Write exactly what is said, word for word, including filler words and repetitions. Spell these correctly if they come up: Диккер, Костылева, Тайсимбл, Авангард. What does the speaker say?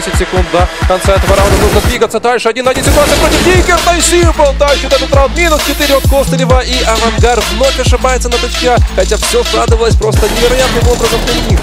десять секунд до конца этого раунда. Нужно двигаться дальше. один на один ситуация против Диккер. Тайсимбл тащит этот раунд. минус четыре от Костылева. И Авангард вновь ошибается на точке. Хотя все складывалось просто невероятным образом для них.